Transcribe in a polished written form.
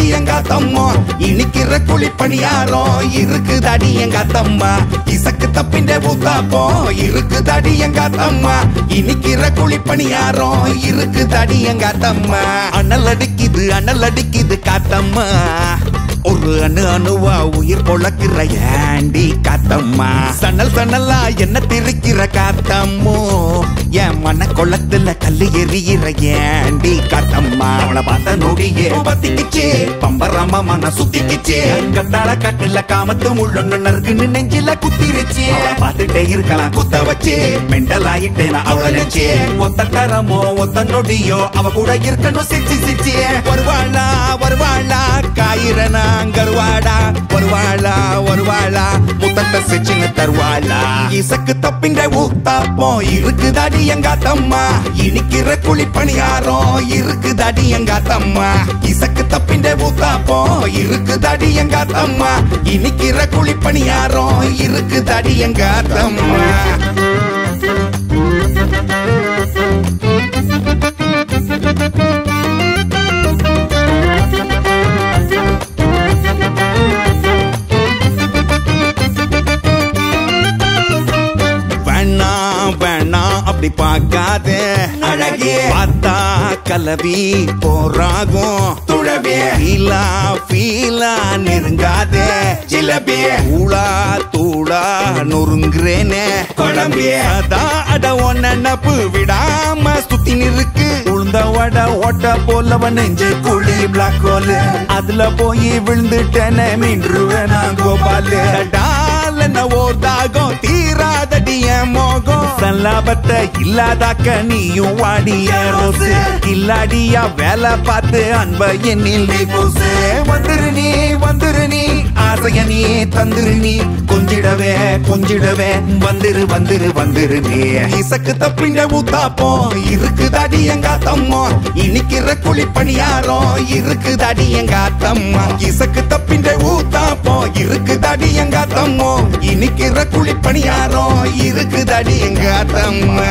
இருக்குதாடி எங்க தம்மா, இனிக்கிற குழி பணியாரம் இருக்குதாடி எங்க தம்மா, இசக்கு தப்பிண்டே ஊத்தாப்போ இருக்குதாடி எங்க தம்மா, இனிக்கிற குழி பணியாரம் இருக்குதாடி எங்க தம்மா. அனல் அடிக்குது காத்தம்மா, ஒரு அணு அணுவா உயிர் பொழக்கிற ஏண்டி காத்தம்மா, சணல் சணலா என்ன திரிக்கிற காத்தம்மோ, என் மன கொளத்துல கல்லு எறிகிற ஏண்டி காத்தம்மா. அவளை பார்த்த நொடியே பத்திக்குச்சு பம்பராமா மன சுத்திக்குச்சு, கட்டாள கட்டுல காமத்து முள்ளொன்னு நறுக்குன்னு நெஞ்சில குத்திருச்சு, பார்த்துட்டே இருக்கலாம் குத்த வச்சு மெண்டல் ஆயிட்டேனா அவளைச்சு, ஒத்த கரமோ ஒத்த நொடியோ அவ கூட இருக்கணும் சிச்சு சிச்சு. வருவாளா வருவாளா காயிரனா கருவாடா, வருவாளா வருவாளா முத்தத்தை செச்சுன்னு தருவாளா, இசக்கு தப்பின்ற ஊத்தாப்போம் இருக்குதாடி எங்க தம்மா, இனிக்கிற குழி பணியாரம் இருக்குதாடி எங்க தம்மா, இசக்கு தப்பின்ற ஊத்தாப்போம் இருக்குதாடி எங்க தம்மா, இனிக்கிற குழி பணியாரம் இருக்குதாடி எங்க தம்மா. பார்க்காதே அழகே பார்த்தா கலவி போராகும் துளவே, ஃபீலா ஃபீலா நெருங்காதே ஜிலபே, ஊளா தூளா நொறுங்குறேனே குழம்பே, அதான் அட ஒன்ன நப்பு விடாம சுத்தி நிற்கு, உளுந்த வட ஓட்ட போலவ நெஞ்சு குழி பிளாக் ஹோல், அதுல போய் விழுந்துட்டேன மீண்டுருவேனா கோபாலு, ஓர் தாகம் தீராதடிய மோகம், சல்லாபத்தை இல்லாதாக்க நீயும் வாடிய ரோசு, இல்லாடியா வேலை பார்த்து அன்ப என்னில் நீ போசு, வந்துரு நீ ஆசைய நீ தந்துரு நீ, கொஞ்சிடவே கொஞ்சிடவே வந்துரு வந்துரு வந்துரு நீ, இசக்கு தப்பிண்ட ஊத்தாப்போம் இருக்குதாடி எங்க தம்மா, இனிக்கிற குழி பணியாரம் இருக்குதாடி எங்க தம்மா, இசக்கு தப்பிண்ட ஊத்தாப்போம் இருக்குதாடி எங்க தம்மோ, இனிக்கிற குழி பணியாரம் இருக்குதாடி எங்க தம்மா.